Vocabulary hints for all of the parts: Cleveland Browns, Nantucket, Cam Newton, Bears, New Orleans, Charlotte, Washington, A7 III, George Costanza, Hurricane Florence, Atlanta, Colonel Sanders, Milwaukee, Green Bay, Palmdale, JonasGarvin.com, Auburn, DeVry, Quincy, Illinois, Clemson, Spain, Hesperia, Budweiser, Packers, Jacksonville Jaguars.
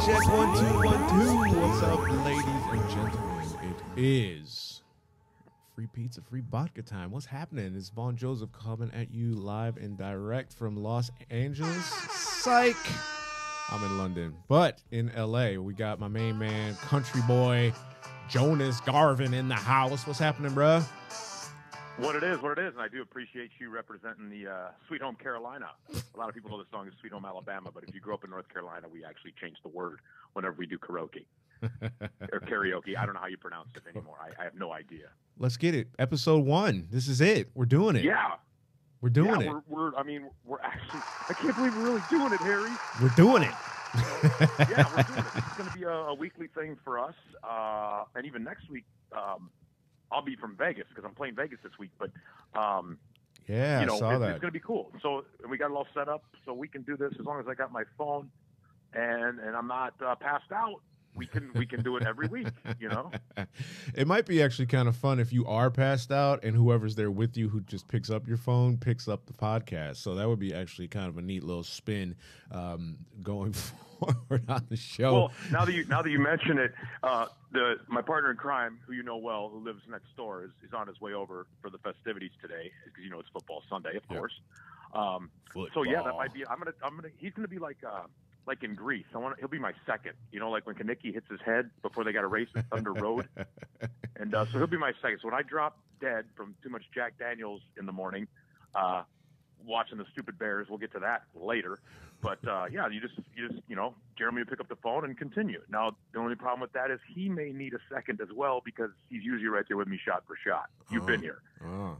Sound check, 1, 2, 1, 2. What's up, ladies and gentlemen? It is free pizza, free vodka time. What's happening? It's Vaughn Joseph coming at you live and direct from Los Angeles. Psych! I'm in London, but in LA, we got my main man, country boy, Jonas Garvin in the house. What's happening, bruh? What it is, and I do appreciate you representing the Sweet Home Carolina. A lot of people know the song is Sweet Home Alabama, but if you grew up in North Carolina, we actually change the word whenever we do karaoke. Or karaoke. I don't know how you pronounce it anymore. I have no idea. Let's get it. Episode 1. This is it. We're doing it. Yeah. We're doing it. We're actually, I can't believe we're really doing it, Harry. We're doing it. Yeah, we're doing it. It's going to be a weekly thing for us, and even next week, I'll be from Vegas because I'm playing Vegas this week, but yeah, you know, I saw that. It's going to be cool. So we got it all set up so we can do this as long as I got my phone and I'm not passed out. We can do it every week, you know? It might be actually kind of fun if you are passed out and whoever's there with you who just picks up your phone picks up the podcast. So that would be actually kind of a neat little spin going forward on the show. Well, now that you mention it, my partner in crime, who you know well, who lives next door, is on his way over for the festivities today because you know it's football Sunday, of course. Football. So yeah, that might be. He's gonna be like in Greece. He'll be my second. You know, like when Kanicki hits his head before they got a race at Thunder Road. And so he'll be my second. So when I drop dead from too much Jack Daniels in the morning, watching the stupid Bears, we'll get to that later. But yeah, you just you know, Jeremy will pick up the phone and continue. Now the only problem with that is he may need a second as well because he's usually right there with me shot for shot. You've been here. Oh.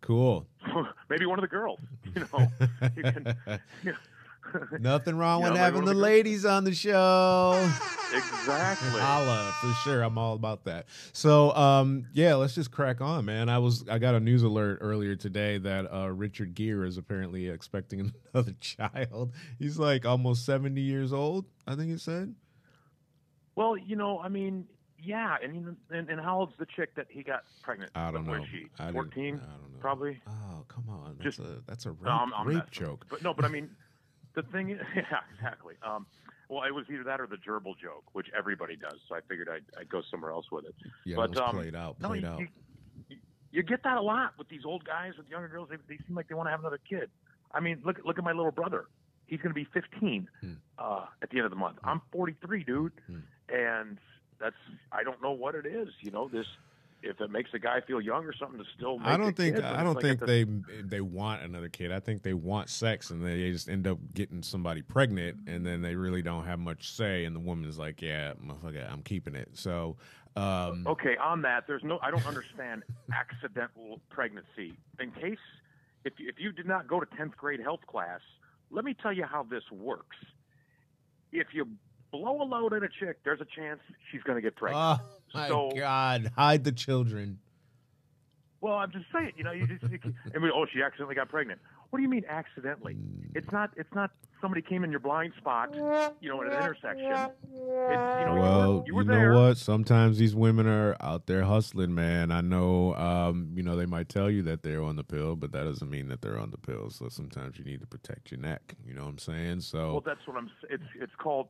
Cool. Maybe one of the girls, you know. You can, you know. Nothing wrong with having the ladies on the show. Exactly. Holla, for sure. I'm all about that. So, yeah, let's just crack on, man. I got a news alert earlier today that Richard Gere is apparently expecting another child. He's like almost 70 years old, I think it said. Well, you know, I mean, yeah. And how old's the chick that he got pregnant? I don't know. 14? I don't know. Probably. Oh, come on. That's a rape, rape joke. But I mean... The thing is, yeah, exactly. Well, it was either that or the gerbil joke, which everybody does. So I figured I'd go somewhere else with it. Yeah, but, it was played out. You get that a lot with these old guys, with younger girls. They seem like they want to have another kid. I mean, look at my little brother. He's going to be 15 at the end of the month. I'm 43, dude, and I don't know what it is. You know, this. If it makes a guy feel young or something, to still make I don't think they want another kid. I think they want sex, and they just end up getting somebody pregnant, and then they really don't have much say. And the woman's like, "Yeah, motherfucker, I'm keeping it." So, okay, on that, I don't understand accidental pregnancy. In case if you did not go to 10th grade health class, let me tell you how this works. If you blow a load at a chick, there's a chance she's going to get pregnant. My God, hide the children. Well, I'm just saying, you know, she accidentally got pregnant. What do you mean accidentally? It's not somebody came in your blind spot, you know, at an intersection. You know what? Sometimes these women are out there hustling, man. I know, you know, they might tell you that they're on the pill, but that doesn't mean that they're on the pill. So sometimes you need to protect your neck. You know what I'm saying? So well, that's what I'm. It's called.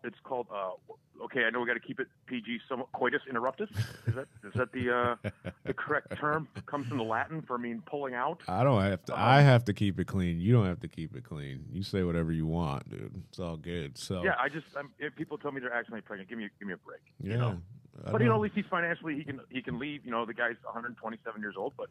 Okay, I know we got to keep it PG. Somewhat, coitus interruptus. Is that the correct term? Comes from the Latin for pulling out. I don't have to. I have to keep it clean. You don't have to keep it clean. You say whatever you want. Dude, it's all good. So yeah, if people tell me they're accidentally pregnant, give me a break. Yeah, you know? But you know, at least he's financially he can leave. You know, the guy's 127 years old, but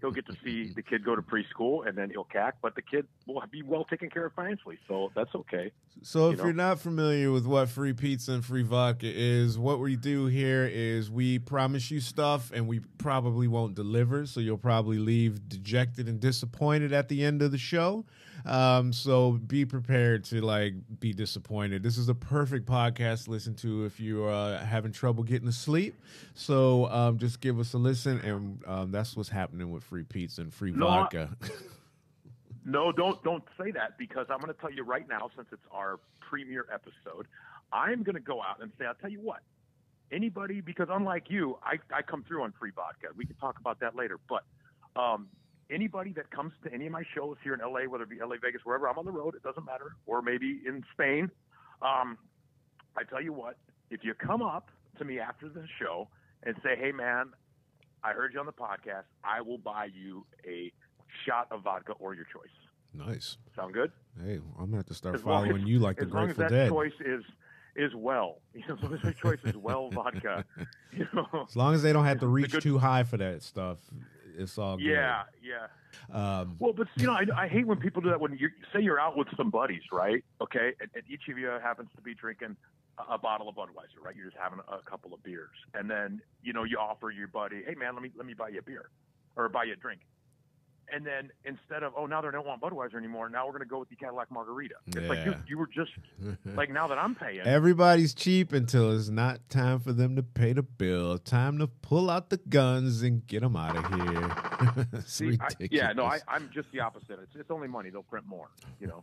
he'll get to see the kid go to preschool, and then he'll cack. But the kid will be well taken care of financially, so that's okay. So if you're not familiar with what free pizza and free vodka is, what we do here is we promise you stuff, and we probably won't deliver. So you'll probably leave dejected and disappointed at the end of the show. So be prepared to be disappointed. This is a perfect podcast to listen to if you're having trouble getting to sleep. So just give us a listen, and that's what's happening with free pizza and free vodka. No, don't say that, because I'm going to tell you right now, since it's our premiere episode, I'm going to go out and say, I'll tell you what, anybody, because unlike you, I come through on free vodka. We can talk about that later, but anybody that comes to any of my shows here in L.A., whether it be L.A., Vegas, wherever I'm on the road, it doesn't matter, or maybe in Spain, I tell you what, if you come up to me after the show and say, hey, man, I heard you on the podcast, I will buy you a shot of vodka or your choice. Nice. Sound good? Hey, I'm going to have to start following you like the Grateful Dead. As long as that choice is well. You know, as long as their choice is well vodka. You know? As long as they don't have to reach too high for that stuff, it's all good. Yeah, yeah. Well, but, you know, I hate when people do that. When you say you're out with some buddies, right? Okay, and each of you happens to be drinking a bottle of Budweiser, right? You're just having a couple of beers. And then, you know, you offer your buddy, hey, man, let me buy you a beer or buy you a drink. And then instead of, oh, now they don't want Budweiser anymore, now we're going to go with the Cadillac Margarita. It's like, dude, you were just, like, now that I'm paying. Everybody's cheap until it's not time for them to pay the bill. Time to pull out the guns and get them out of here. I'm just the opposite. It's only money. They'll print more, you know.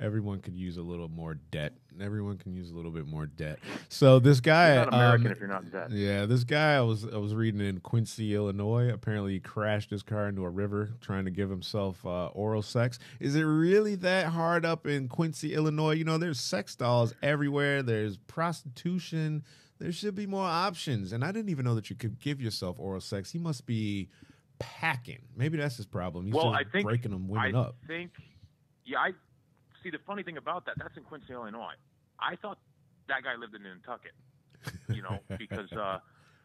Everyone could use a little more debt. Everyone can use a little bit more debt. So this guy. You're not American if you're not in debt. Yeah, this guy I was reading in Quincy, Illinois. Apparently he crashed his car into a river trying to give himself oral sex. Is it really that hard up in Quincy, Illinois? You know, there's sex dolls everywhere. There's prostitution. There should be more options. And I didn't even know that you could give yourself oral sex. He must be packing. Maybe that's his problem. He's breaking them women up. I see, the funny thing about that, that's in Quincy, Illinois. I thought that guy lived in Nantucket, you know, because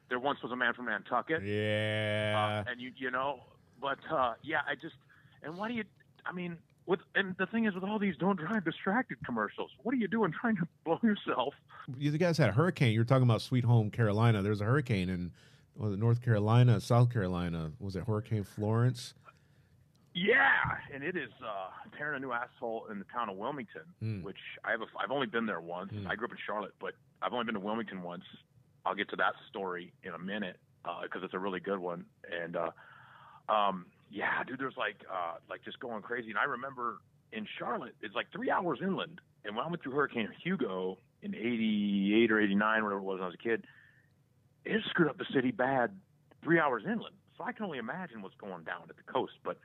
there once was a man from Nantucket. Yeah. And, you know... But, yeah, I just – and why do you – I mean, with and the thing is with all these don't drive distracted commercials, what are you doing trying to blow yourself? You guys had a hurricane. You were talking about Sweet Home Carolina. There was a hurricane in North Carolina, South Carolina. Was it Hurricane Florence? Yeah, and it is tearing a new asshole in the town of Wilmington, which I've only been there once. I grew up in Charlotte, but I've only been to Wilmington once. I'll get to that story in a minute because it's a really good one. And – yeah, dude, there's like just going crazy. And I remember in Charlotte, it's like 3 hours inland. And when I went through Hurricane Hugo in 88 or 89, whatever it was when I was a kid, it screwed up the city bad 3 hours inland. So I can only imagine what's going down at the coast. But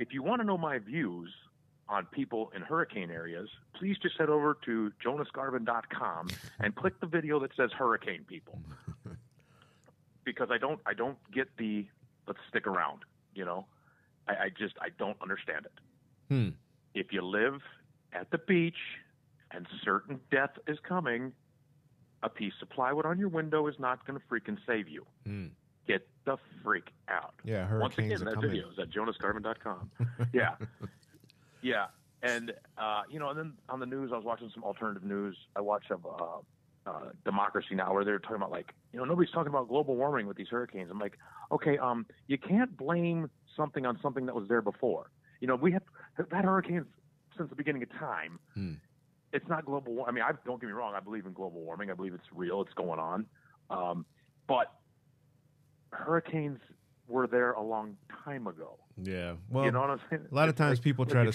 if you want to know my views on people in hurricane areas, please just head over to JonasGarvin.com and click the video that says hurricane people. Because I don't get the... Let's stick around, you know. I don't understand it. If you live at the beach and certain death is coming, a piece of plywood on your window is not going to freaking save you. Get the freak out. Yeah, hurricanes are coming. Once again, that video is at JonasGarvin.com. Yeah. Yeah. And, you know, and then on the news, I was watching some alternative news. I watched some Democracy Now, where they're talking about, like, you know, nobody's talking about global warming with these hurricanes. I'm like, okay, you can't blame something on something that was there before. You know, we have had hurricanes since the beginning of time. It's not global warming. I mean, don't get me wrong. I believe in global warming. I believe it's real. It's going on. But hurricanes were there a long time ago. Yeah. Well, you know what I'm saying? A lot of times, like, people try to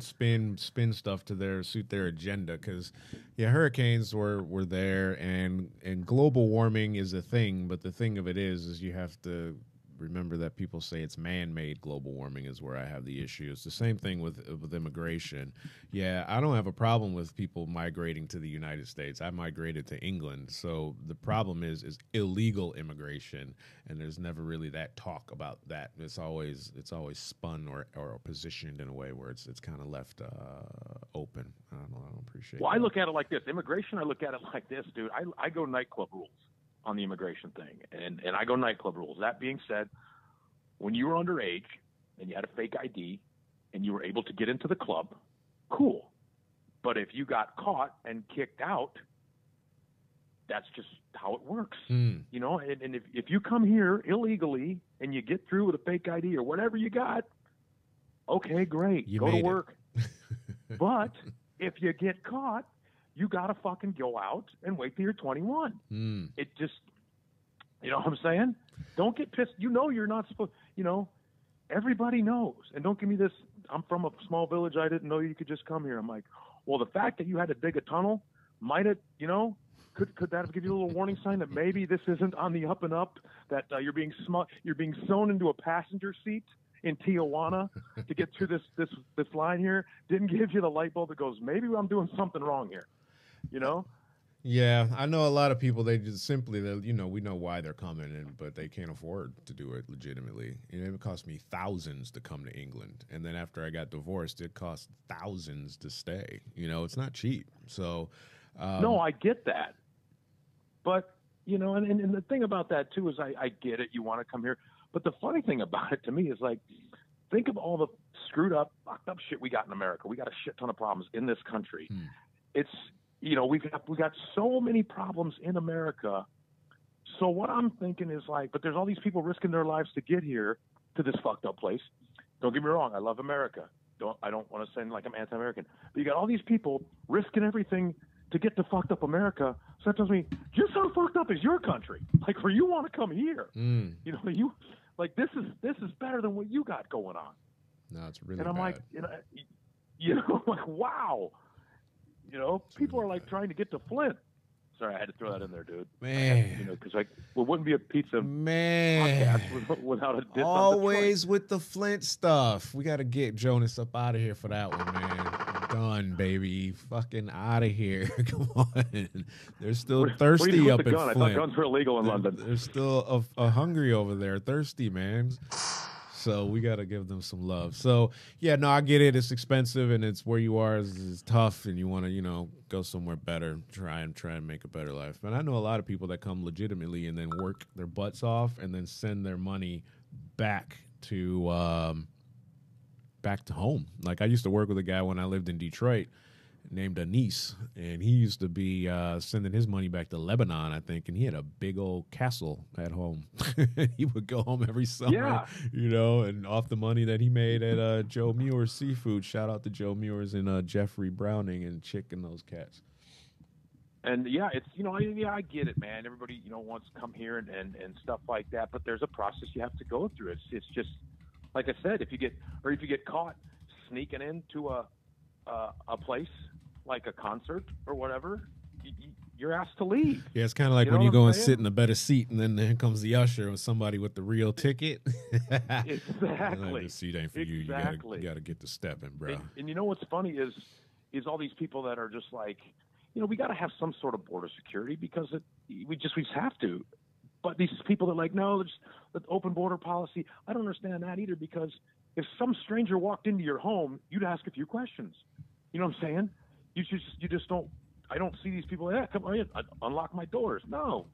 spin stuff to suit their agenda, because, yeah, hurricanes were there, and global warming is a thing, but the thing of it is you have to remember that people say it's man-made global warming is where I have the issue. It's the same thing with immigration. Yeah, I don't have a problem with people migrating to the United States. I migrated to England. So the problem is illegal immigration, and there's never really that talk about that. It's always spun or positioned in a way where it's kind of left open. I don't appreciate it. Well, that. I look at it like this. Immigration, I look at it like this, dude. I go nightclub rules on the immigration thing, and I go nightclub rules. That being said, when you were underage and you had a fake ID and you were able to get into the club, cool. But if you got caught and kicked out, that's just how it works. You know, and if you come here illegally and you get through with a fake ID or whatever you got, okay, great, go to work. But if you get caught, you got to fucking go out and wait till you're 21. It just, you know what I'm saying? Don't get pissed. You know you're not supposed, you know, everybody knows. And don't give me this, I'm from a small village, I didn't know you could just come here. I'm like, well, the fact that you had to dig a tunnel, might it, you know, could that have given you a little warning sign that maybe this isn't on the up and up, that you're being sewn into a passenger seat in Tijuana to get through this line here? Didn't give you the light bulb that goes, maybe I'm doing something wrong here. you know? Yeah, I know a lot of people, they just simply, you know, we know why they're coming, and, but they can't afford to do it legitimately. You know, it cost me thousands to come to England. And then after I got divorced, it cost thousands to stay. You know, it's not cheap. So, no, I get that. But, you know, and the thing about that, too, is I get it. You want to come here. But the funny thing about it to me is, like, think of all the screwed up, fucked up shit we got in America. We got a shit ton of problems in this country. Hmm. It's... You know, we got so many problems in America. So what I'm thinking is like, but there's all these people risking their lives to get here to this fucked up place. Don't get me wrong, I love America. I don't want to sound like I'm anti-American. But you got all these people risking everything to get to fucked up America. So that tells me just how fucked up is your country. Like where you want to come here. Mm. You know, you like this is better than what you got going on. No, it's really bad. And I'm like, you know, like wow. You know, people are like trying to get to Flint. Sorry, I had to throw that in there, dude. Man, you know, because like, well, it wouldn't be a pizza podcast without a diss. Always on with the Flint stuff. We got to get Jonas up out of here for that one, man. Done, baby. Fucking out of here. Come on. They're still thirsty up in Flint. I thought guns were illegal in London. They're still a hungry over there. Thirsty, man. So we got to give them some love. So, yeah, no, I get it. It's expensive, and it's where you are is tough, and you want to, you know, go somewhere better, try and make a better life. And I know a lot of people that come legitimately and then work their butts off and then send their money back to home. Like I used to work with a guy when I lived in Detroit named Anis, and he used to be sending his money back to Lebanon, I think, and he had a big old castle at home. He would go home every summer, yeah. You know, and off the money that he made at Joe Muir's Seafood. Shout out to Joe Muir's and Jeffrey Browning and Chick and those cats. And, yeah, it's, you know, I get it, man. Everybody, you know, wants to come here and stuff like that, but there's a process you have to go through. It's just, like I said, if you get caught sneaking into a place, like a concert or whatever, you're asked to leave. Yeah, it's kind of like you when you go and sit in a better seat, and then there comes the usher or somebody with the real ticket. Exactly. Like, the seat ain't for you. Exactly. You got to get the step in, bro. And you know what's funny is all these people that are just like, you know, we got to have some sort of border security because we just have to. But these people that are like, no, there's the open border policy. I don't understand that either because if some stranger walked into your home, you'd ask a few questions. You know what I'm saying? You just don't. I don't see these people. Yeah, come on in. Unlock my doors. No,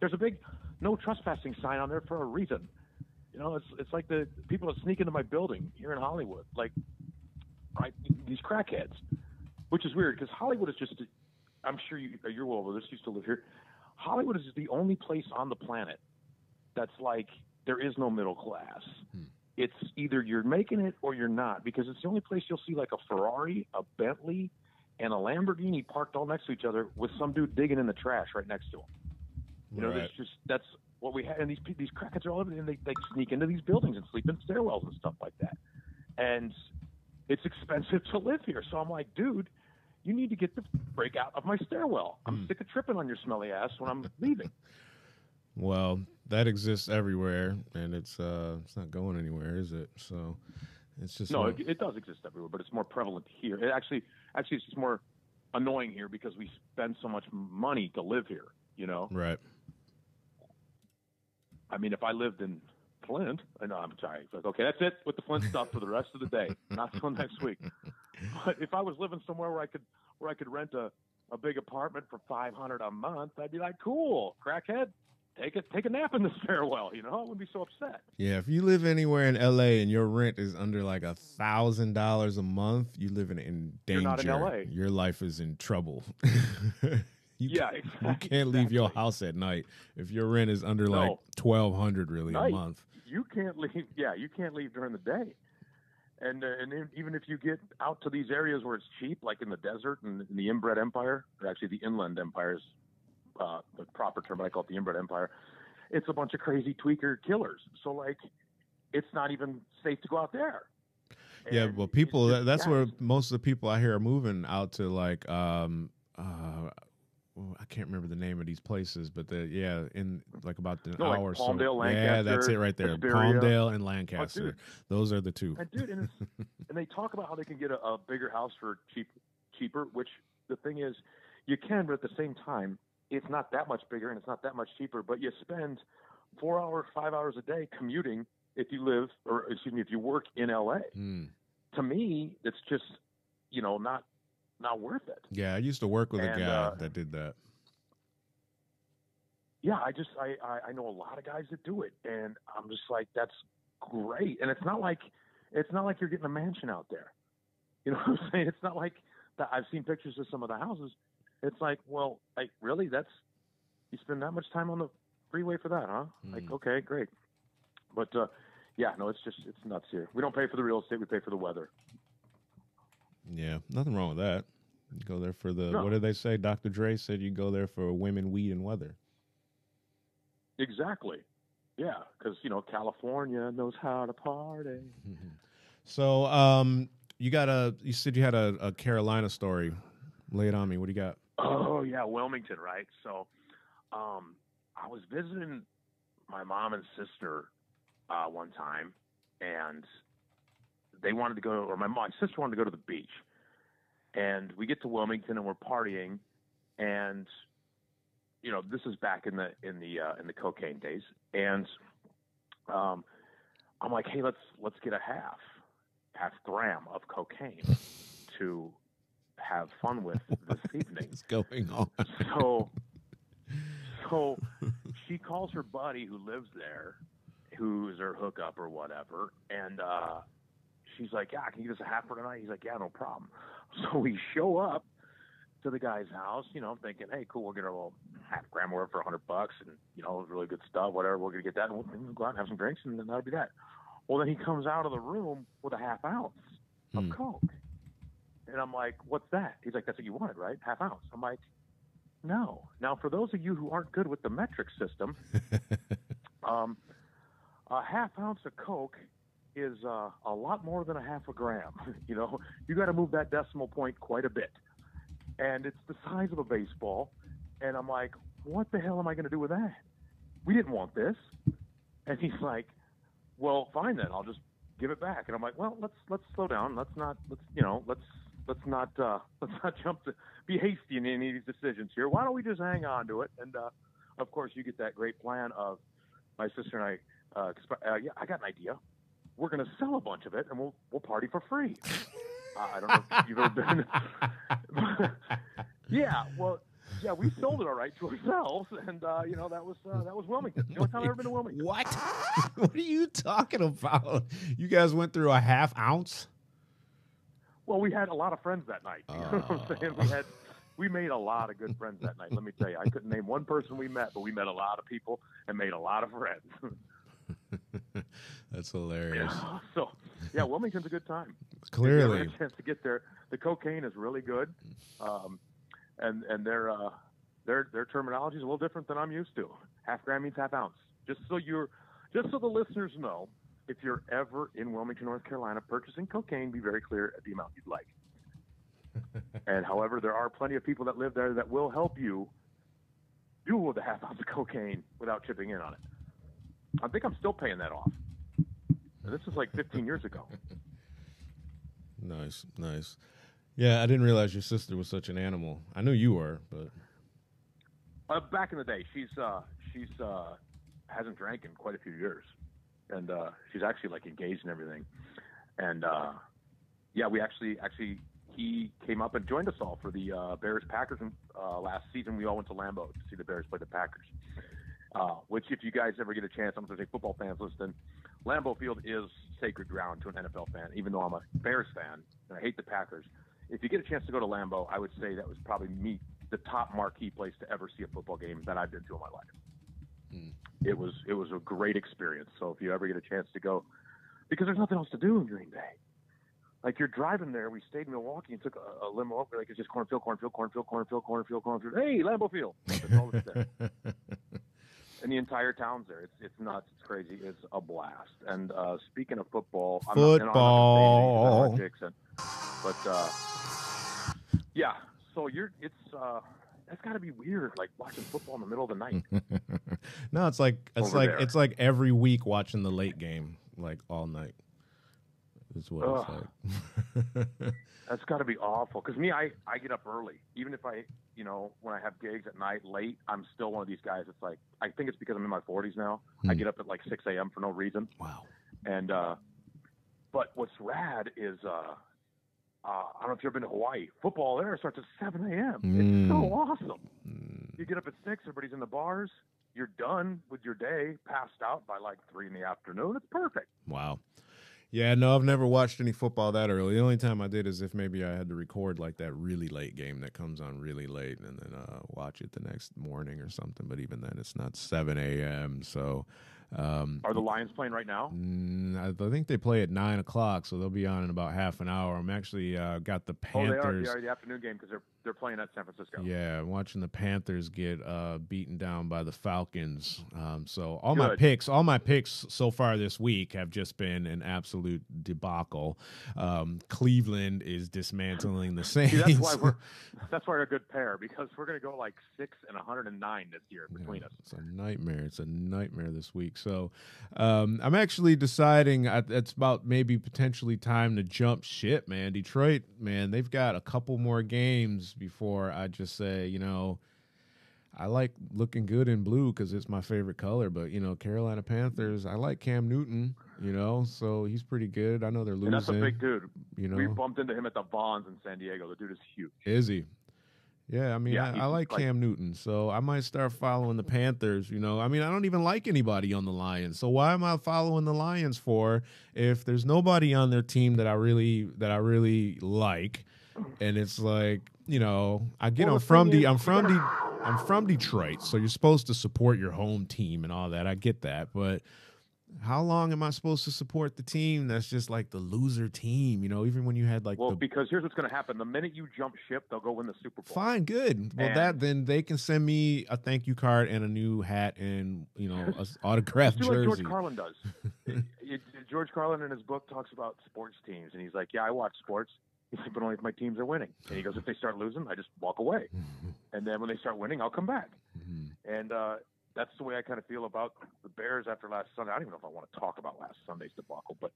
there's a big no trespassing sign on there for a reason. You know, it's like the people that sneak into my building here in Hollywood, like right these crackheads, which is weird because Hollywood is just. I'm sure you're well aware. This used to live here. Hollywood is the only place on the planet that's like there is no middle class. Hmm. It's either you're making it or you're not because it's the only place you'll see like a Ferrari, a Bentley, and a Lamborghini parked all next to each other with some dude digging in the trash right next to him. You know, right. That's what we had. And these crackheads are all over, and they sneak into these buildings and sleep in stairwells and stuff like that. And it's expensive to live here. So I'm like, dude, you need to get the break out of my stairwell. I'm sick of tripping on your smelly ass when I'm leaving. Well, that exists everywhere, and it's not going anywhere, is it? So it's just no. It does exist everywhere, but it's more prevalent here. It actually, it's just more annoying here because we spend so much money to live here. You know, right? I mean, if I lived in Flint, no, I'm sorry. It's like, okay, that's it with the Flint stuff for the rest of the day, not till next week. But if I was living somewhere where I could rent a big apartment for $500 a month, I'd be like, cool, crackhead. Take a nap in the stairwell, you know? I wouldn't be so upset. Yeah, if you live anywhere in L.A. and your rent is under like $1,000 a month, you live in danger. You're not in L.A. Your life is in trouble. Exactly. You can't leave your house at night if your rent is under like $1,200 really a month. You can't leave. Yeah, you can't leave during the day. And even if you get out to these areas where it's cheap, like in the desert and in the Inbred Empire, or actually the Inland Empire is the proper term, but I call it the Inbred Empire. It's a bunch of crazy tweaker killers. So, like, it's not even safe to go out there. And yeah, well, people, that's where most of the people I hear are moving out to, like, I can't remember the name of these places, but, in like about an hour like Palmdale, or so. Lancaster, yeah, that's it right there. Asperia. Palmdale and Lancaster. Dude, those are the two. And, dude, and they talk about how they can get a bigger house for cheaper, which the thing is, You can, but at the same time, it's not that much bigger and it's not that much cheaper, but you spend 4 hours, 5 hours a day commuting if you live, or excuse me, if you work in LA. Mm. To me, it's just, you know, not worth it. Yeah, I used to work with a guy that did that. Yeah, I know a lot of guys that do it, and I'm just like, that's great. And it's not like you're getting a mansion out there. You know what I'm saying? It's not like that. I've seen pictures of some of the houses. It's like, well, like, really? You spend that much time on the freeway for that, huh? Mm. Like, okay, great. But, yeah, no, it's nuts here. We don't pay for the real estate. We pay for the weather. Yeah, nothing wrong with that. You go there for the, What did they say? Dr. Dre said you go there for women, weed, and weather. Exactly. Yeah, because, you know, California knows how to party. So you said you had a Carolina story. Lay it on me. What do you got? Oh, yeah, Wilmington, right? So I was visiting my mom and sister one time, and they wanted to go, or my sister wanted to go to the beach. And we get to Wilmington, and we're partying, and you know, this is back in the cocaine days, and I'm like, hey, let's get a half gram of cocaine to have fun with this evening. What's going on? So she calls her buddy who lives there, who's her hookup or whatever, and she's like, yeah, can you give us a half for tonight? He's like, yeah, no problem. So we show up to the guy's house, you know, I'm thinking, hey, cool, we'll get our little half gram over for $100, and you know, really good stuff, whatever, we're gonna get that, and we'll go out and have some drinks, and then that'll be that. Well, then he comes out of the room with a half ounce of Coke, and I'm like, what's that? He's like, that's what you wanted, right? Half ounce. I'm like, no. Now, for those of you who aren't good with the metric system, a half ounce of Coke is a lot more than a half a gram. You know, you got to move that decimal point quite a bit. And it's the size of a baseball. And I'm like, what the hell am I going to do with that? We didn't want this. And he's like, well, fine then. I'll just give it back. And I'm like, well, let's slow down. Let's not jump to be hasty in any of these decisions here. Why don't we just hang on to it? And, of course, you get that great plan of my sister and I, yeah, I got an idea. We're going to sell a bunch of it and we'll party for free. I don't know if you've ever been. Yeah, we sold it all right to ourselves, and you know, that was Wilmington. The only time I've ever been to Wilmington. What? What are you talking about? You guys went through a half ounce? Well, we had a lot of friends that night. You know what I'm saying? We made a lot of good friends that night. Let me tell you, I couldn't name one person we met, but we met a lot of people and made a lot of friends. That's hilarious. Yeah. So, yeah, Wilmington's a good time. Clearly, if you have a chance to get there. The cocaine is really good, and their terminology is a little different than I'm used to. Half gram means half ounce. Just so the listeners know, if you're ever in Wilmington, North Carolina, purchasing cocaine, be very clear at the amount you'd like. And however, there are plenty of people that live there that will help you do with a half ounce of cocaine without chipping in on it. I think I'm still paying that off. And this is like 15 years ago. Nice. Yeah, I didn't realize your sister was such an animal. I knew you were, but back in the day, she's hasn't drank in quite a few years, and she's actually like engaged and everything. And yeah, we actually he came up and joined us all for the Bears Packers last season. We all went to Lambeau to see the Bears play the Packers. Which, if you guys ever get a chance, I'm going to say football fans listening, Lambeau Field is sacred ground to an NFL fan, even though I'm a Bears fan and I hate the Packers. If you get a chance to go to Lambeau, I would say that was probably the top marquee place to ever see a football game that I've been to in my life. Mm. It was a great experience. So if you ever get a chance to go, because there's nothing else to do in Green Bay. Like, you're driving there. We stayed in Milwaukee and took a limo over. Like, it's just cornfield. Hey, Lambeau Field. That's all that's there. And the entire town's there. It's nuts. It's crazy. It's a blast. And speaking of football, I'm not going to say anything about Jackson, but yeah. So that's got to be weird, like watching football in the middle of the night. No, it's like every week watching the late game, like all night. is what it's like. That's got to be awful. Because me, I get up early. Even if I, you know, when I have gigs at night late, I'm still one of these guys. It's like, I think it's because I'm in my 40s now. I get up at like 6 a.m. for no reason. Wow. And, but what's rad is, I don't know if you've ever been to Hawaii. Football there starts at 7 a.m. It's so awesome. You get up at 6, everybody's in the bars. You're done with your day, passed out by like 3 in the afternoon. It's perfect. Wow. Yeah, no, I've never watched any football that early. The only time I did is if maybe I had to record like that really late game that comes on really late and then watch it the next morning or something. But even then, it's not 7 a.m. So, are the Lions playing right now? I think they play at 9 o'clock, so they'll be on in about half an hour. I'm actually got the Panthers. Oh, they are the afternoon game because they're playing at San Francisco. Yeah, I'm watching the Panthers get beaten down by the Falcons. So all my picks so far this week have just been an absolute debacle. Cleveland is dismantling the Saints. See, that's why we're a good pair, because we're going to go like 6 and 109 this year between us. It's a nightmare. It's a nightmare this week. So I'm actually deciding it's about maybe potentially time to jump ship, man. Detroit, man, they've got a couple more games before I just say, you know, I like looking good in blue because it's my favorite color. But, you know, Carolina Panthers, I like Cam Newton, you know, so he's pretty good. I know they're losing. And that's a big dude. You know, we bumped into him at the Vaughns in San Diego. The dude is huge. Is he? Yeah, I mean, yeah, I like Cam Newton, so I might start following the Panthers, you know. I mean, I don't even like anybody on the Lions, so why am I following the Lions for if there's nobody on their team that I really like? And it's like, you know, I get I'm from Detroit, so you're supposed to support your home team and all that. I get that, but how long am I supposed to support the team that's just like the loser team? You know, even when you had like, well, because here's what's going to happen. The minute you jump ship, they'll go win the Super Bowl. Fine, good. Well, then they can send me a thank you card and a new hat and, you know, an autographed jersey. Like George Carlin does. George Carlin in his book talks about sports teams, and he's like, yeah, I watch sports. He's like, but only if my teams are winning. And he goes, if they start losing, I just walk away. And then when they start winning, I'll come back. And, that's the way I kind of feel about the Bears after last Sunday. I don't even know if I want to talk about last Sunday's debacle, but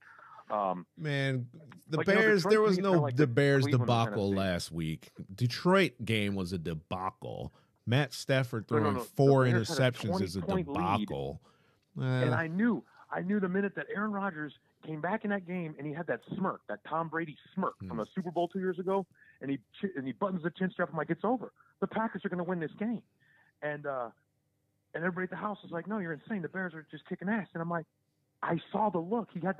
man, the Bears, you know, there was no like the Bears Cleveland debacle last week. Detroit game was a debacle. Matt Stafford throwing four interceptions is a debacle. And I knew the minute that Aaron Rodgers came back in that game and he had that smirk, that Tom Brady smirk from the Super Bowl 2 years ago, and he buttons the chin strap and like, it's over. The Packers are going to win this game. And everybody at the house was like, no, you're insane. The Bears are just kicking ass. And I'm like, I saw the look. He had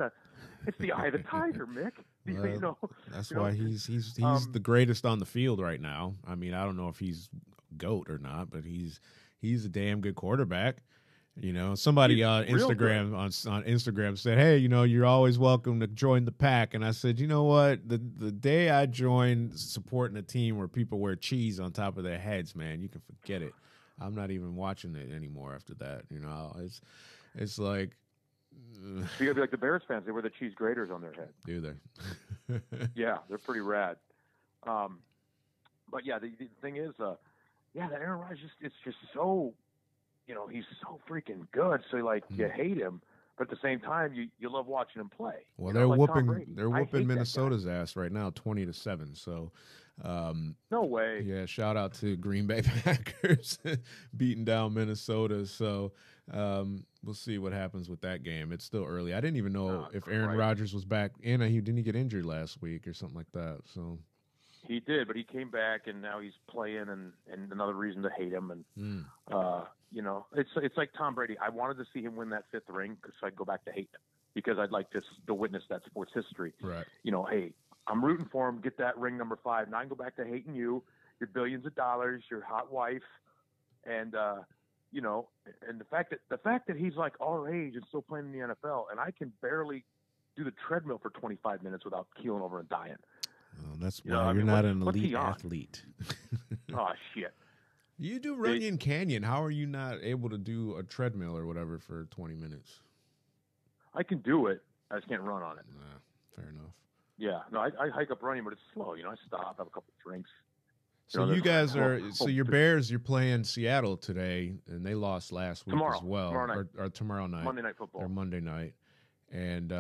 it's the eye of the tiger, Mick. Well, you know, that's why he's the greatest on the field right now. I mean, I don't know if he's GOAT or not, but he's a damn good quarterback. You know, somebody on Instagram said, hey, you know, you're always welcome to join the pack. And I said, you know what? The day I joined supporting a team where people wear cheese on top of their heads, man, you can forget it. I'm not even watching it anymore after that. You know, it's like you gotta be like the Bears fans. They wear the cheese graters on their head. Do they? Yeah, they're pretty rad. But yeah, the thing is, the Aaron Rodgers, it's just so, you know, he's so freaking good. So like you hate him, but at the same time, you love watching him play. Well, they're whooping Minnesota's ass right now, 20-7. So. No way. Yeah, shout out to Green Bay Packers beating down Minnesota. So we'll see what happens with that game. It's still early. I didn't even know if Aaron Rodgers was back in. He didn't get injured last week or something like that. So he did, but he came back and now he's playing, and another reason to hate him. And you know, it's like Tom Brady. I wanted to see him win that 5th ring because I'd go back to hate him because I'd like to witness that sports history. Right. You know, hey, I'm rooting for him. Get that ring number 5. Now I can go back to hating you, your billions of dollars, your hot wife, and you know, and the fact that he's like our age and still playing in the NFL, and I can barely do the treadmill for 25 minutes without keeling over and dying. Oh, that's why you're not an elite athlete. Oh shit! You do Runyon Canyon. How are you not able to do a treadmill or whatever for 20 minutes? I can do it. I just can't run on it. Nah, fair enough. Yeah, no, I hike up running, but it's slow. You know, I stop, have a couple of drinks. So you guys your Bears, you're playing Seattle today, and they lost last week as well. Tomorrow night. Or tomorrow night. Monday night football. Or Monday night. And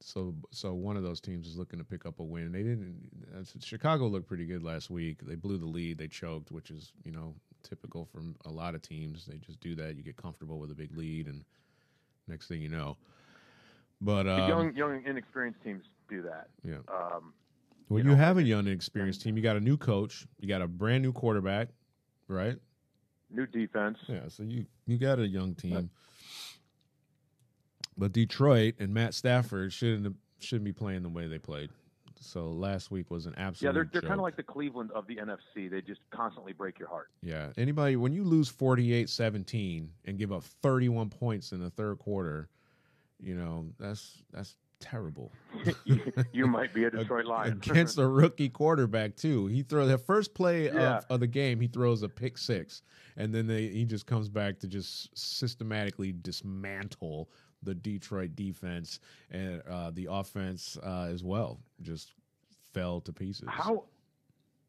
So one of those teams is looking to pick up a win. They didn't. Chicago looked pretty good last week. They blew the lead. They choked, which is, you know, typical from a lot of teams. They just do that. You get comfortable with a big lead, and next thing you know. But young inexperienced teams do that. Yeah. Well, you have a young inexperienced team. You got a new coach. You got a brand new quarterback, right? New defense. Yeah. So you got a young team. But Detroit and Matt Stafford shouldn't be playing the way they played. So last week was an absolute they're kind of like the Cleveland of the NFC. They just constantly break your heart. Yeah. Anybody, when you lose 48-17 and give up 31 points in the third quarter, you know, that's terrible. You might be a Detroit Lion. Against a rookie quarterback, too. He throws the first play of the game, he throws a pick six. And then he just comes back to just systematically dismantle the Detroit defense, and the offense as well just fell to pieces. How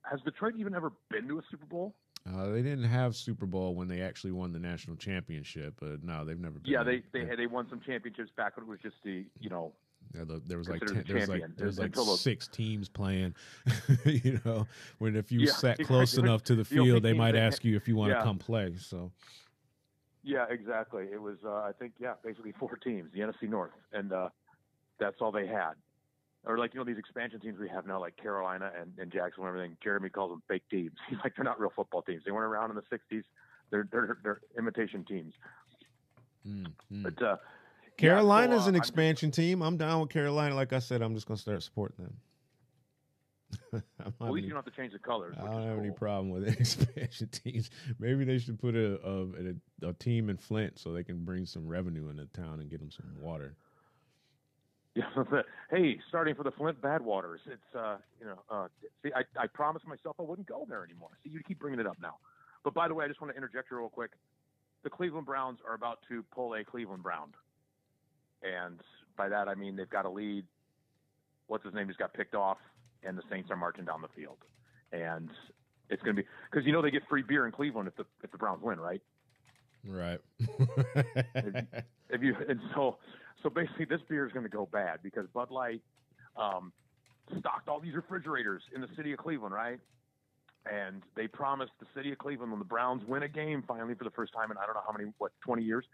has Detroit even ever been to a Super Bowl? They didn't have Super Bowl when they actually won the national championship, but no, they've never been. Yeah, they won some championships back when it was just the, you know, there was like 6 teams playing, you know, when if you sat close enough to the field, they might ask you if you want to come play. So yeah, exactly. It was, I think, basically 4 teams, the NFC North, and that's all they had. Or like, you know, these expansion teams we have now, like Carolina and Jacksonville and everything, Jeremy calls them fake teams. He's like, they're not real football teams. They weren't around in the 60s. They're imitation teams. Mm-hmm. But Carolina's an expansion team. I'm down with Carolina. Like I said, I'm just going to start supporting them. At least you don't have to change the colors. I don't have any problem with expansion teams. Maybe they should put a team in Flint so they can bring some revenue into town and get them some water. Yeah. Hey, starting for the Flint Badwaters. It's see, I promised myself I wouldn't go there anymore. See, you keep bringing it up now. But by the way, I just want to interject here real quick. The Cleveland Browns are about to pull a Cleveland Brown, and by that I mean they've got a lead. What's his name just got picked off. And the Saints are marching down the field, and it's going to be because you know they get free beer in Cleveland if the Browns win, right? Right. So basically, this beer is going to go bad because Bud Light stocked all these refrigerators in the city of Cleveland, right? And they promised the city of Cleveland when the Browns win a game finally for the first time in I don't know how many 20 years.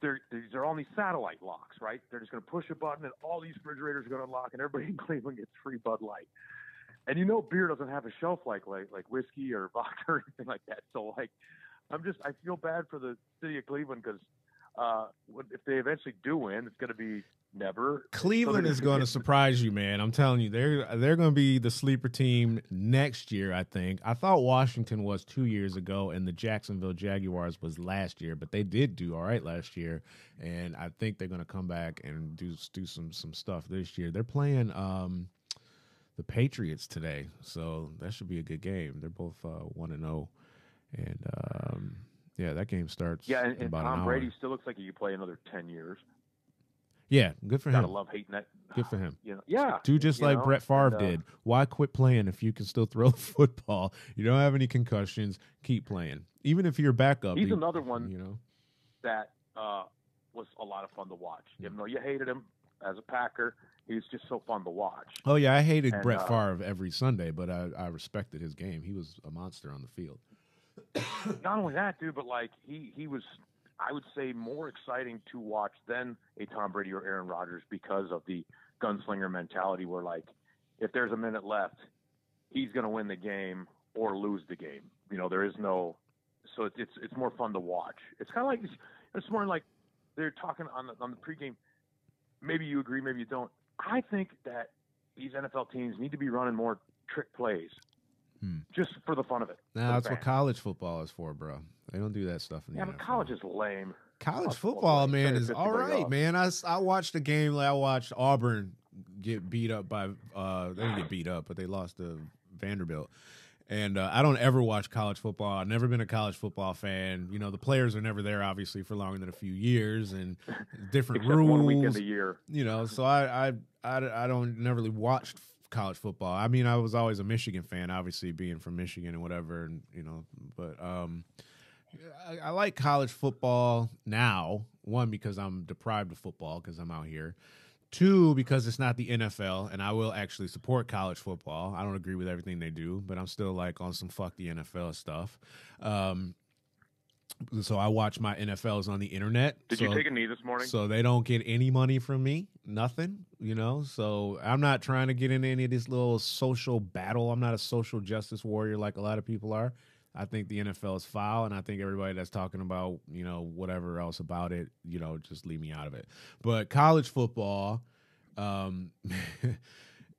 They're on these satellite locks, right? They're just going to push a button, and all these refrigerators are going to lock, and everybody in Cleveland gets free Bud Light. And you know, beer doesn't have a shelf like whiskey or vodka or anything like that. So, like, I feel bad for the city of Cleveland because if they eventually do win, it's going to be never. Cleveland is going to surprise you, man. I'm telling you, they're going to be the sleeper team next year. I think. I thought Washington was 2 years ago, and the Jacksonville Jaguars was last year, but they did do all right last year, and I think they're going to come back and do some stuff this year. They're playing the Patriots today, so that should be a good game. They're both 1-0, and yeah, that game starts. Yeah, and, in about Tom Brady still looks like he could play another 10 years. Yeah, good for him. Gotta love hating that. Good for him. You know, yeah. Do just like Brett Favre did. Why quit playing if you can still throw football? You don't have any concussions. Keep playing. Even if you're backup. He's another one, you know, that was a lot of fun to watch. Even though you hated him as a Packer, he's just so fun to watch. Oh, yeah, I hated Brett Favre every Sunday, but I respected his game. He was a monster on the field. Not only that, dude, but, like, he was – I would say more exciting to watch than a Tom Brady or Aaron Rodgers because of the gunslinger mentality where, like, if there's a minute left, he's going to win the game or lose the game. You know, there is no – so it's more fun to watch. It's kind of like – it's more like they're talking on the pregame. Maybe you agree, maybe you don't. I think that these NFL teams need to be running more trick plays. Just for the fun of it. Nah, that's what college football is for, bro. They don't do that stuff in the NFL. But college is lame. College football, man, is all right, man. I watched a game. I watched Auburn get beat up by – they didn't get beat up, but they lost to Vanderbilt. And I don't ever watch college football. I've never been a college football fan. You know, the players are never there, obviously, for longer than a few years and different rules. 1 weekend a year. You know, so I don't never really watched – college football. I mean, I was always a Michigan fan, obviously being from Michigan and whatever, and you know, but I like college football now, one, because I'm deprived of football because I'm out here. Two, because it's not the NFL, and I will actually support college football. I don't agree with everything they do, but I'm still like on some fuck the NFL stuff. So I watch my NFLs on the internet. Did you take a knee this morning? So they don't get any money from me, nothing, you know. So I'm not trying to get into any of this little social battle. I'm not a social justice warrior like a lot of people are. I think the NFL is foul, and I think everybody that's talking about, you know, whatever else about it, you know, just leave me out of it. But college football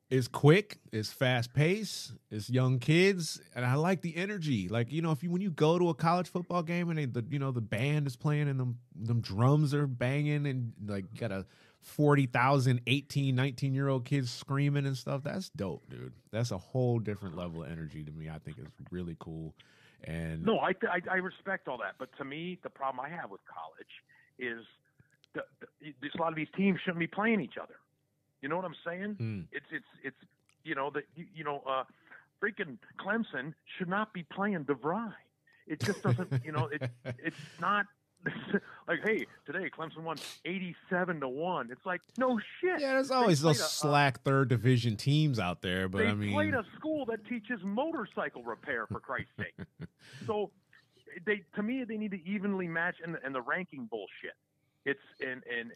is quick, it's fast-paced, it's young kids, and I like the energy. Like, you know, if you when you go to a college football game and the band is playing and them drums are banging and, like, you got a 40,000 18, 19-year-old kids screaming and stuff, that's dope, dude. That's a whole different level of energy to me. I think it's really cool. And no, I respect all that, but to me, the problem I have with college is there's a lot of these teams shouldn't be playing each other. You know what I'm saying? Mm. It's freaking Clemson should not be playing DeVry. It just doesn't, it's not. Like, hey, today Clemson won 87-1. It's like, no shit. Yeah, there's always those slack third division teams out there. But I mean, they played a school that teaches motorcycle repair, for Christ's sake. So, to me they need to evenly match and the ranking bullshit. It's and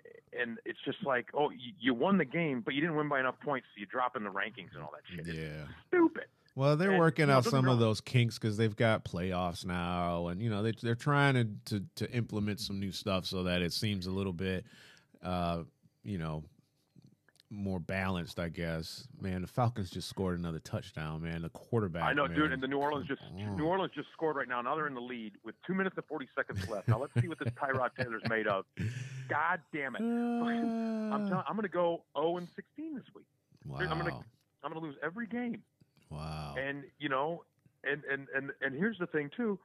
it's just like, oh, you won the game, but you didn't win by enough points, so you drop in the rankings and all that shit. Yeah, it's stupid. Well, they're working out some of those kinks because they've got playoffs now, and they're trying to implement some new stuff so that it seems a little bit, more balanced, I guess. Man, the Falcons just scored another touchdown. Man, the quarterback. I know, man. Dude, and the New Orleans just scored right now. Now they're in the lead with 2 minutes and 40 seconds left. Now let's see what this Tyrod Taylor's made of. God damn it! I'm going to go 0-16 this week. Wow. Dude, I'm going to lose every game. Wow. And, and here's the thing, too.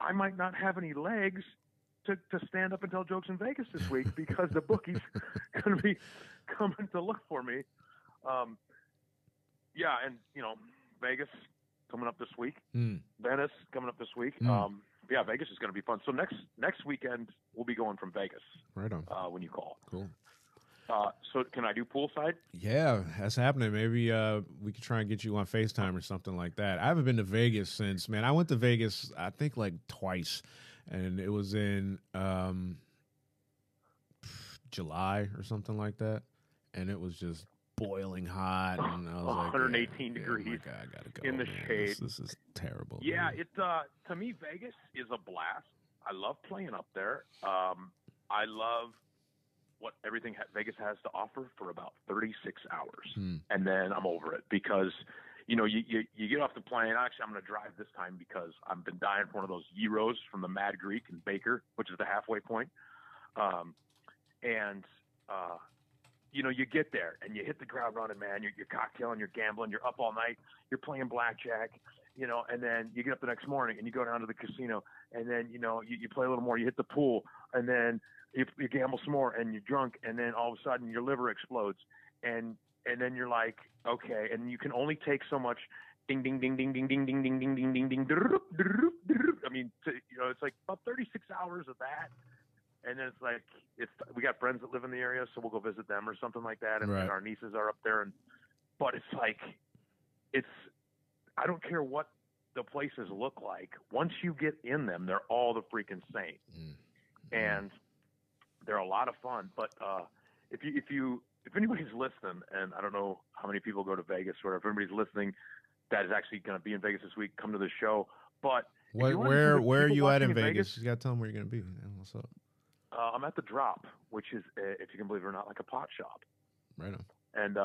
I might not have any legs to stand up and tell jokes in Vegas this week because the bookies are going to be coming to look for me. Yeah, and, Vegas coming up this week. Mm. Venice coming up this week. Mm. Yeah, Vegas is going to be fun. So next weekend, we'll be going from Vegas. Right on. When you call. Cool. So can I do poolside? Yeah, that's happening. Maybe we could try and get you on FaceTime or something like that. I haven't been to Vegas since, man. I went to Vegas, I think, like twice, and it was in July or something like that, and it was just boiling hot, and I was 118 degrees. Oh my God, I gotta go, in the shade. This is terrible. Yeah, dude. To me, Vegas is a blast. I love playing up there. I love what everything Vegas has to offer for about 36 hours. Mm. And then I'm over it because, you get off the plane. Actually, I'm going to drive this time because I've been dying for one of those gyros from the Mad Greek and Baker, which is the halfway point. You get there and you hit the ground running, man. You're cocktailing, you're gambling, you're up all night, you're playing blackjack, and then you get up the next morning and you go down to the casino and then, you play a little more, you hit the pool and then, you gamble some more and you're drunk and then all of a sudden your liver explodes and then you're like, okay, and you can only take so much ding ding ding ding ding ding ding ding ding ding ding ding. I mean, it's like about 36 hours of that. And then it's like we got friends that live in the area, so we'll go visit them or something like that. And our nieces are up there but it's like I don't care what the places look like. Once you get in them, they're all the freaking same. And they're a lot of fun, but if anybody's listening, and I don't know how many people go to Vegas, or if anybody's listening that is actually going to be in Vegas this week, come to the show. But where are you at in Vegas? You got to tell them where you're going to be. What's up? I'm at the Drop, which is, if you can believe it or not, like a pot shop. Right on. And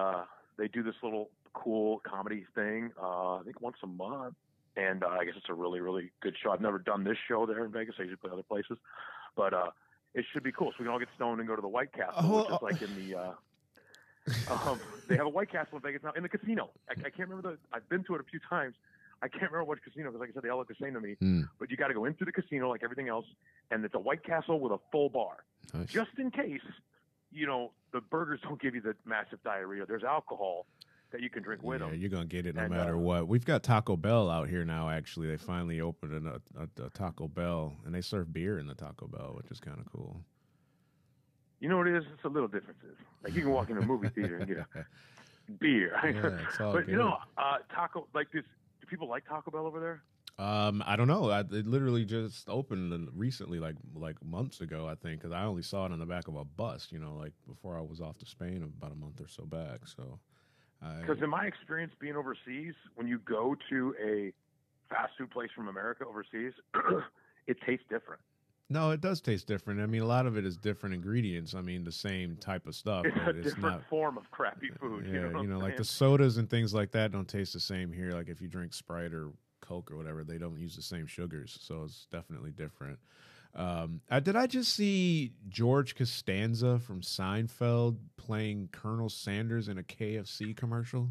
they do this little cool comedy thing, I think once a month. And I guess it's a really, really good show. I've never done this show there in Vegas. I usually play other places, but it should be cool. So we can all get stoned and go to the White Castle, which is like in the they have a White Castle in Vegas now in the casino. I can't remember I've been to it a few times. I can't remember what casino because, like I said, they all look the same to me. Mm. But you got to go into the casino like everything else, and it's a White Castle with a full bar, nice. Just in case the burgers don't give you the massive diarrhea. There's alcohol that you can drink with them. Yeah, you're gonna get it no matter what. We've got Taco Bell out here now. Actually, they finally opened a Taco Bell, and they serve beer in the Taco Bell, which is kind of cool. You know what it is? It's the little differences. Like, you can walk into a movie theater and get a beer. Yeah, it's all but, good. You know, Taco, like this, do people like Taco Bell over there? I don't know. It literally just opened recently, like months ago, I think, because I only saw it on the back of a bus, you know, like before I was off to Spain about a month or so back. So, because in my experience being overseas, when you go to a fast food place from America overseas, it tastes different. No, it does taste different. I mean, a lot of it is different ingredients. I mean, the same type of stuff. It's but a it's different not, form of crappy food. Yeah, you know, like the sodas and things like that don't taste the same here. Like if you drink Sprite or Coke or whatever, they don't use the same sugars, so it's definitely different. Did I just see George Costanza from Seinfeld playing Colonel Sanders in a KFC commercial?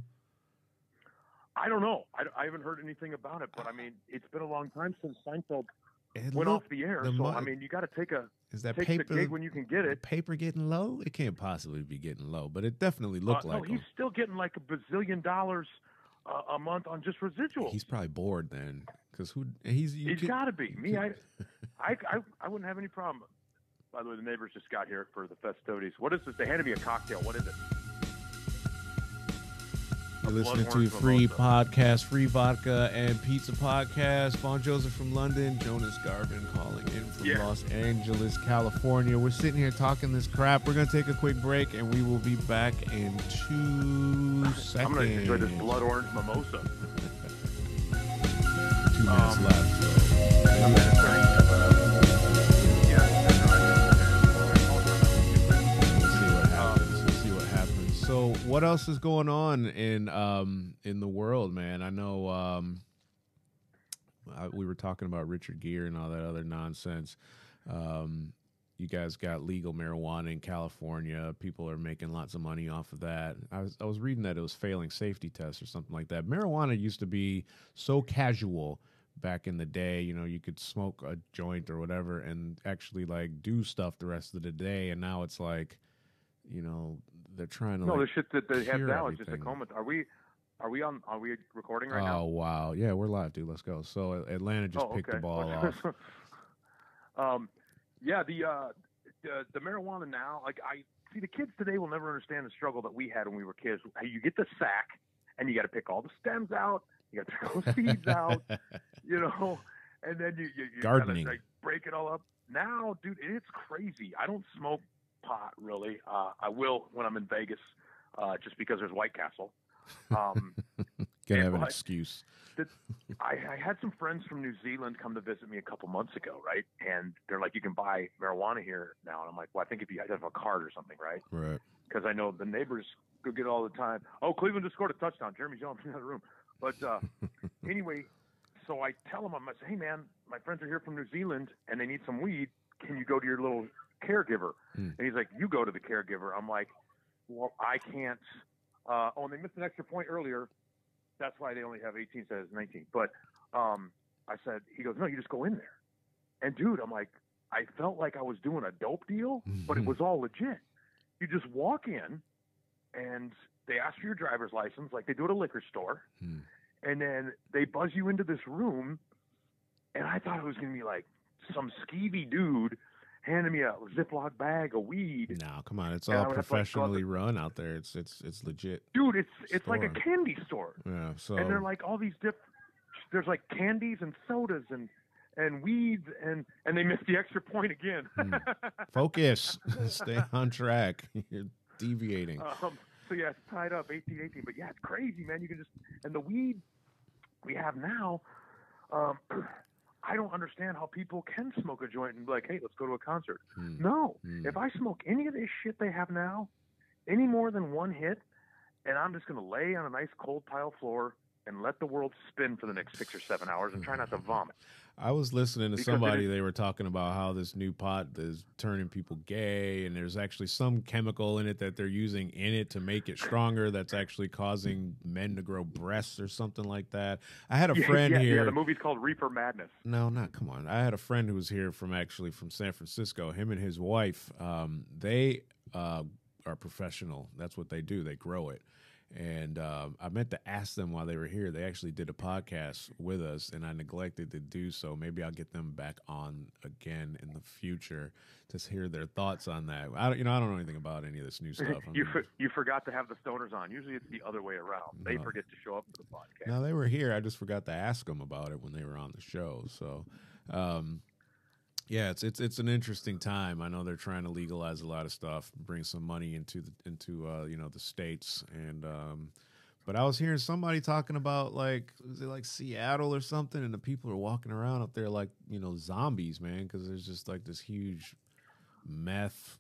I don't know. I haven't heard anything about it, but I mean, it's been a long time since Seinfeld went off the air. So I mean, you got to take the gig when you can get it. Paper getting low? It can't possibly be getting low, but it definitely looked like he's still getting like $1 bazillion. A month on just residuals. He's probably bored then, because he's got to be me. I wouldn't have any problem. By the way, the neighbors just got here for the festivities. What is this? They handed me a cocktail. What is it? You're listening to Free Podcast, Free Vodka and Pizza Podcast. Vaughn Joseph from London, Jonas Garvin calling in from Los Angeles, California. We're sitting here talking this crap. We're going to take a quick break, and we will be back in 2 seconds. I'm going to enjoy this blood orange mimosa. 2 minutes left. So what else is going on in the world, man? I know we were talking about Richard Gere and all that other nonsense. You guys got legal marijuana in California. People are making lots of money off of that. I was reading that it was failing safety tests or something like that. Marijuana used to be so casual back in the day. You know, you could smoke a joint or whatever and actually like do stuff the rest of the day. And now it's like, you know, they're trying to no, like, the shit that they have now is just a coma. Are we recording right now? Oh wow, yeah, we're live, dude. Let's go. So Atlanta just picked the ball off. Yeah, the marijuana now. Like I see, the kids today will never understand the struggle that we had when we were kids. You get the sack, and you got to pick all the stems out. You got to pick all the seeds out. You know, and then you gardening, gotta, like, break it all up. Now, dude, it's crazy. I don't smoke pot, really. I will when I'm in Vegas, just because there's White Castle. Gonna have an excuse. I had some friends from New Zealand come to visit me a couple months ago, right? And they're like, you can buy marijuana here now. And I'm like, well, I think if you have a card or something, right? Right. Because I know the neighbors go get it all the time. Oh, Cleveland just scored a touchdown. Jeremy's yelling from the other room. But anyway, so I tell them, I say, hey, man, my friends are here from New Zealand and they need some weed. Can you go to your little caregiver? And he's like, you go to the caregiver. I'm like, well, I can't. And they missed an extra point earlier. That's why they only have 18 instead of 19. But I said, he goes, no, you just go in there. And dude, I'm like, I felt like I was doing a dope deal, but it was all legit. You just walk in and they ask for your driver's license, like they do at a liquor store. And then they buzz you into this room. And I thought it was going to be like some skeevy dude handed me a Ziploc bag of weed. No, come on, it's all professionally run out there. It's legit, dude. It's like a candy store. Yeah. So and they're like all these there's like candies and sodas and weeds and they missed the extra point again. Focus, stay on track. You're deviating. So yeah, it's tied up 18-18. But yeah, it's crazy, man. You can just and the weed we have now. I don't understand how people can smoke a joint and be like, hey, let's go to a concert. No. If I smoke any of this shit they have now, any more than one hit, and I'm just going to lay on a nice cold tile floor and let the world spin for the next 6 or 7 hours and try not to vomit. I was listening to somebody, they were talking about how this new pot is turning people gay, and there's actually some chemical in it that they're using in it to make it stronger that's actually causing men to grow breasts or something like that. I had a friend here. Yeah, the movie's called Reefer Madness. No, not, come on. I had a friend who was here from San Francisco. Him and his wife, they are professional. That's what they do. They grow it. And I meant to ask them while they were here. They actually did a podcast with us, and I neglected to do so. Maybe I'll get them back on again in the future to hear their thoughts on that. I don't know anything about any of this new stuff. You forgot to have the stoners on. Usually it's the other way around. They forget to show up for the podcast. No, they were here. I just forgot to ask them about it when they were on the show. So, yeah, it's an interesting time. I know they're trying to legalize a lot of stuff, bring some money into the states, and but I was hearing somebody talking about was it Seattle or something, and the people are walking around up there zombies, man, because there's just this huge meth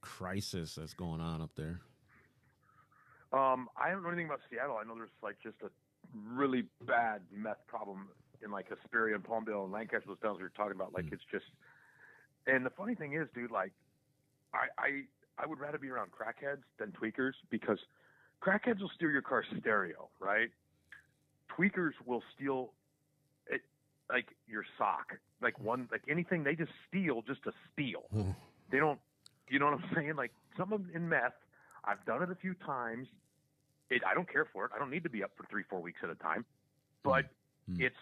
crisis that's going on up there. I don't know anything about Seattle. I know there's just a really bad meth problem in Hesperia and Palmdale and Lancaster, those towns we were talking about, it's just, and the funny thing is, dude, I would rather be around crackheads than tweakers, because crackheads will steal your car stereo, right? Tweakers will steal it, your sock, anything. They just steal just to steal. They don't, you know what I'm saying? Some of them in meth, I've done it a few times. I don't care for it. I don't need to be up for 3-4 weeks at a time, but it's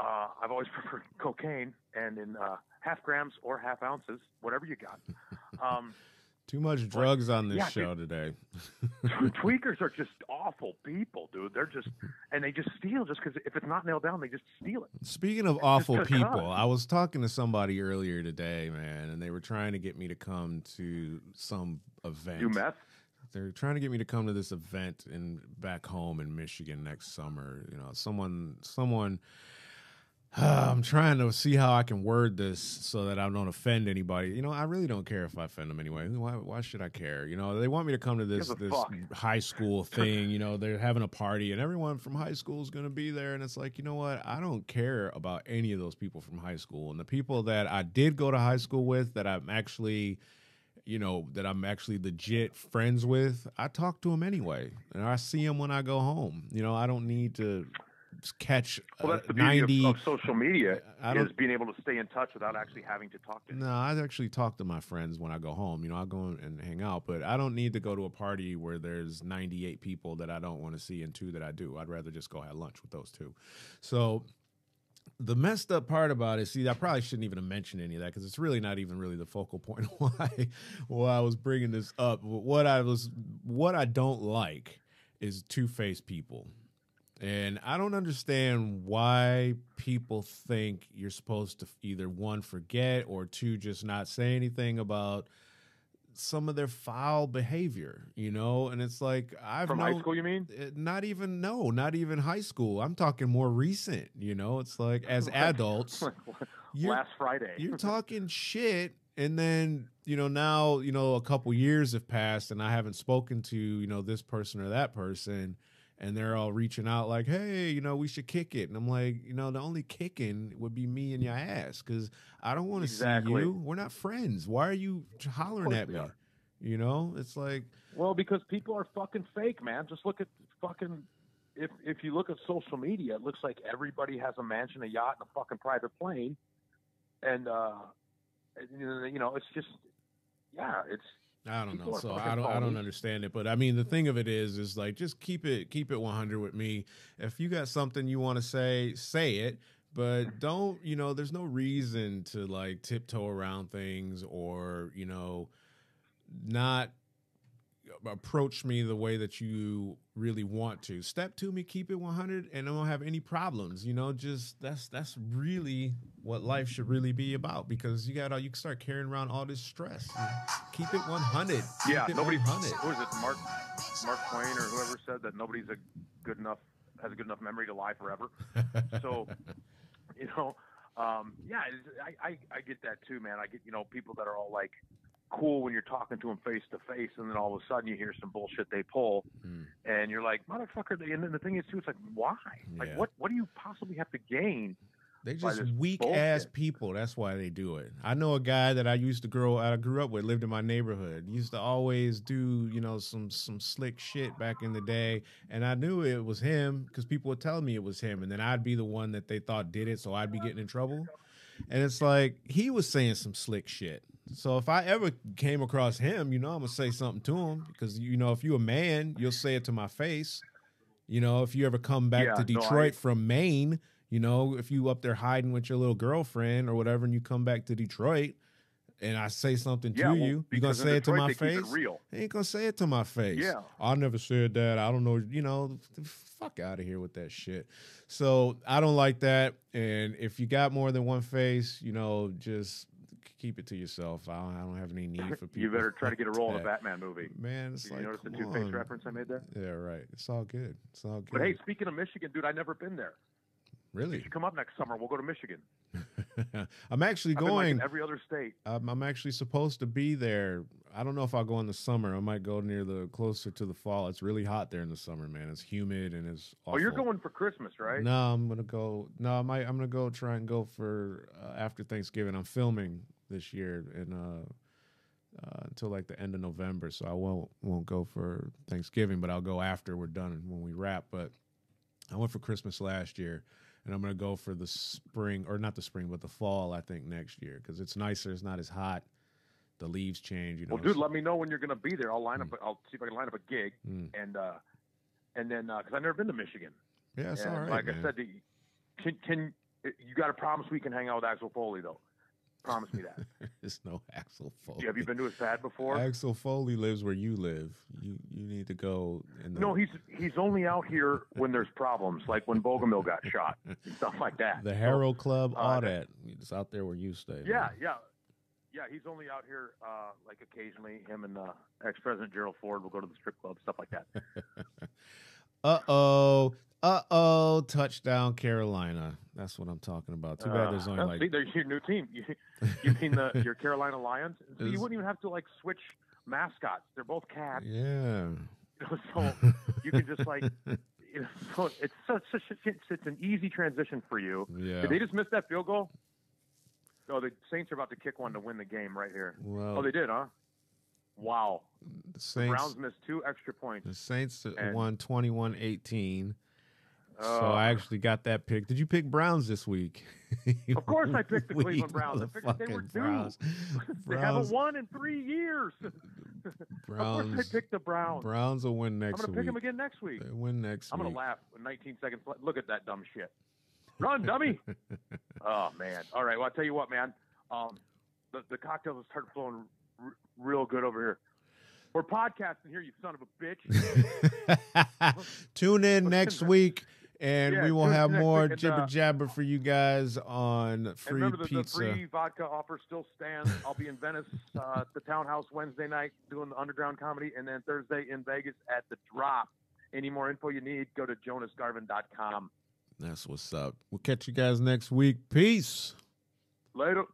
I've always preferred cocaine, and in half grams or half ounces, whatever you got. Too much drugs on this show today. Tweakers are just awful people, dude. They're just, and they just steal just because if it's not nailed down, they just steal it. Speaking of awful people, I was talking to somebody earlier today, man, and they were trying to get me to come to some event. Do meth? They're trying to get me to come to this event back home in Michigan next summer. You know, someone. I'm trying to see how I can word this so that I don't offend anybody. You know, I really don't care if I offend them anyway. Why should I care? You know, they want me to come to this high school thing. You know, they're having a party, and everyone from high school is going to be there. And it's you know what? I don't care about any of those people from high school. And the people that I did go to high school with that I'm actually... that I'm actually legit friends with, I talk to them anyway. And I see them when I go home. I don't need to catch that's the beauty of social media is being able to stay in touch without actually having to talk to them. No, I actually talk to my friends when I go home. I go and hang out. But I don't need to go to a party where there's 98 people that I don't want to see and 2 that I do. I'd rather just go have lunch with those 2. So... the messed up part about it, I probably shouldn't even have mentioned any of that because it's really not even really the focal point why I was bringing this up. What I don't like is two-faced people. And I don't understand why people think you're supposed to either, 1, forget, or 2, just not say anything about some of their foul behavior, and it's from high school, you mean? Not even high school. I'm talking more recent, it's as adults. Last Friday. You're talking shit, and then, now, a couple years have passed, and I haven't spoken to, this person or that person, and they're all reaching out hey, we should kick it. And I'm the only kicking would be me and your ass, because I don't want to see you. We're not friends. Why are you hollering at me? Well, because people are fucking fake, man. Just look at fucking... If you look at social media, it looks like everybody has a mansion, a yacht, and a fucking private plane. And, it's just... yeah, it's... I don't know. So I don't understand it. But I mean, the thing of it is just keep it 100 with me. If you got something you want to say it, but don't, there's no reason to tiptoe around things or, not approach me the way that you really want to. Step to me, keep it 100, and I won't have any problems. Just that's really what life should really be about, because you can start carrying around all this stress. Keep it 100. Yeah, nobody's 100. Who is it? Mark Twain or whoever said that nobody's has a good enough memory to lie forever. So, yeah, I get that too, man. I get, people that are all cool when you're talking to them face to face, and then all of a sudden you hear some bullshit they pull, and you're motherfucker. And then the thing is too, it's why? Yeah. What do you possibly have to gain? They just weak bullshit ass people. That's why they do it. I know a guy that I grew up with, lived in my neighborhood, used to always do, some slick shit back in the day. And I knew it was him because people would tell me it was him. And then I'd be the one that they thought did it. So I'd be getting in trouble. And it's like, he was saying some slick shit. So if I ever came across him, you know, I'm going to say something to him because, you know, if you're a man, you'll say it to my face. You know, if you ever come back to Detroit from Maine, you know, if you up there hiding with your little girlfriend or whatever, and you come back to Detroit and I say something to you, you going to say it to my face? I ain't going to say it to my face. Yeah. I never said that. I don't know. You know, the fuck out of here with that shit. So I don't like that. And if you got more than one face, you know, just keep it to yourself. I don't have any need for people. You better try to get a role in a Batman movie. Man, it's like, you notice the Two-Face reference I made there? Yeah, right. It's all good. It's all good. But hey, speaking of Michigan, dude, I've never been there. Really? You should come up next summer. We'll go to Michigan. I'm actually going. I've been like in every other state. I'm actually supposed to be there. I don't know if I'll go in the summer. I might go closer to the fall. It's really hot there in the summer, man. It's humid and it's awful. Oh, you're going for Christmas, right? No, I'm gonna go. No, I'm gonna go try and go for after Thanksgiving. I'm filming this year and until like the end of November, so I won't go for Thanksgiving, but I'll go after we're done when we wrap. But I went for Christmas last year. And I'm going to go for the spring, or not the spring, but the fall, I think, next year. Because it's nicer. It's not as hot. The leaves change. You know, well, dude, let me know when you're going to be there. I'll line up. I'll see if I can line up a gig. And then, because I've never been to Michigan. Yeah, it's all right, like man. I said, you got to promise we can hang out with Axel Foley, though. Promise me that. There's no Axel Foley. Have you been to his pad before? Axel Foley lives where you live. You need to go. No, he's only out here when there's problems, like when Bogomil got shot and stuff like that. The Harrow Club audit. It's out there where you stay. Yeah, right? Yeah. He's only out here like occasionally. Him and ex-president Gerald Ford will go to the strip club, stuff like that. Uh-oh, touchdown, Carolina. That's what I'm talking about. Too bad there's only like... See, they're your new team. You mean your Carolina Lions? So you wouldn't even have to, like, switch mascots. They're both cats. Yeah. You know, so you can just, like... You know, so it's such an easy transition for you. Yeah. Did they just miss that field goal? No, the Saints are about to kick one to win the game right here. Well, oh, they did, huh? Wow. The Browns missed 2 extra points. The Saints won 21-18. So I actually got that pick. Did you pick Browns this week? Of course I picked the Cleveland Browns. I figured they were due. They haven't won in 3 years. Browns, of course I picked the Browns. Browns will win next week. I'm going to pick them again next week. They win next week. I'm going to laugh with 19 seconds left. Look at that dumb shit. Run, dummy. Oh, man. All right. Well, I'll tell you what, man. The cocktails started flowing real good over here. We're podcasting here, you son of a bitch. Tune in next week. And we will have more jibber-jabber for you guys on free pizza. The free vodka offer still stands. I'll be in Venice at the Townhouse Wednesday night doing the underground comedy, and then Thursday in Vegas at The Drop. Any more info you need, go to JonasGarvin.com. That's what's up. We'll catch you guys next week. Peace. Later.